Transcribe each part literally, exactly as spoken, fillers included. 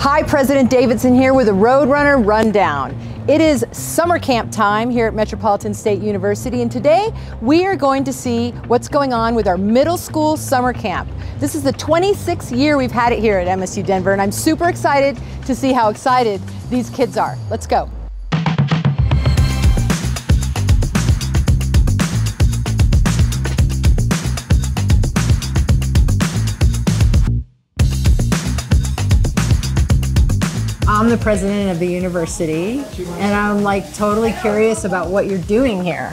Hi, President Davidson here with a Roadrunner Rundown. It is summer camp time here at Metropolitan State University, and today we are going to see what's going on with our middle school summer camp. This is the twenty-sixth year we've had it here at M S U Denver, and I'm super excited to see how excited these kids are. Let's go. I'm the president of the university, and I'm like totally curious about what you're doing here.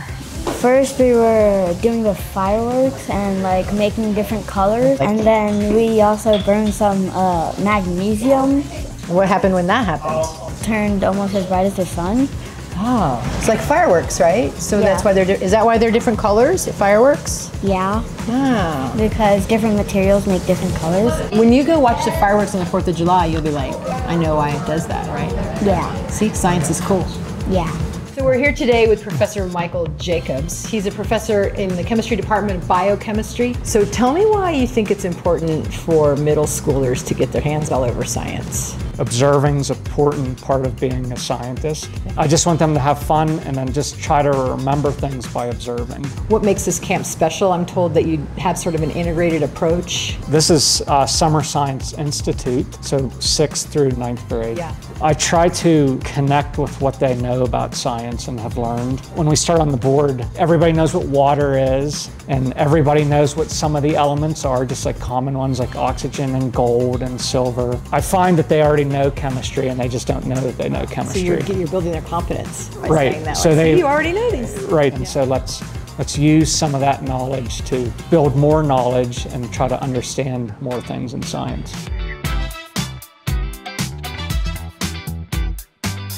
First we were doing the fireworks and like making different colors, and then we also burned some uh, magnesium. What happened when that happened? It turned almost as bright as the sun. Oh, it's like fireworks, right? So yeah. That's why they're is that why they're different colors? Fireworks? Yeah. Wow. Because different materials make different colors. When you go watch the fireworks on the Fourth of July, you'll be like, I know why it does that, right? Yeah. See, science is cool. Yeah. So we're here today with Professor Michael Jacobs. He's a professor in the chemistry department of biochemistry. So tell me why you think it's important for middle schoolers to get their hands all over science. Observing's an important part of being a scientist. I just want them to have fun and then just try to remember things by observing. What makes this camp special? I'm told that you have sort of an integrated approach. This is uh, Summer Science Institute, so sixth through ninth grade. Yeah. I try to connect with what they know about science and have learned. When we start on the board, everybody knows what water is, and everybody knows what some of the elements are, just like common ones like oxygen and gold and silver. I find that they already know chemistry, and they just don't know that they know chemistry. So you're, you're building their confidence by right. saying that. So, so they, you already know these. Right, and yeah. so let's Let's use some of that knowledge to build more knowledge and try to understand more things in science.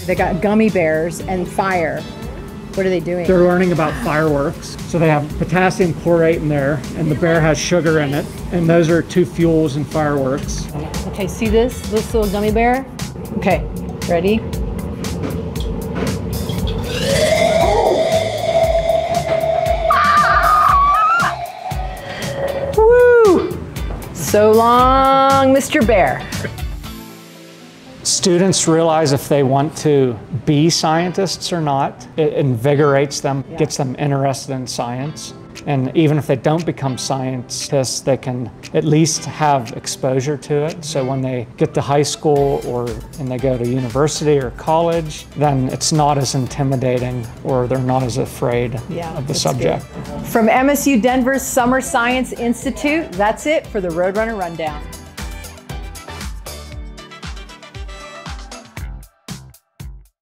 They got gummy bears and fire. What are they doing? They're learning about fireworks. So they have potassium chlorate in there, and the bear has sugar in it. And those are two fuels in fireworks. Okay, see this? This little gummy bear? Okay, ready? Woo! So long, Mister Bear. Students realize if they want to be scientists or not. It invigorates them, yeah. gets them interested in science. And even if they don't become scientists, they can at least have exposure to it. So when they get to high school or and they go to university or college, then it's not as intimidating, or they're not as afraid yeah, of the subject. Good. From M S U Denver's Summer Science Institute, that's it for the Roadrunner Rundown.